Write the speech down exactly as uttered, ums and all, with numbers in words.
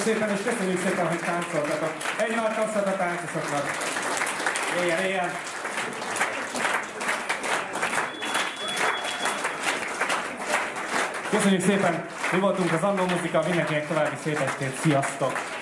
szépen, és köszönjük szépen, hogy táncoltatok. Egy nagy kasszat a táncosoknak. Éjjel, éjjel! Köszönjük szépen, mi voltunk az Anno Musica, mindenkinek további szép estét, sziasztok!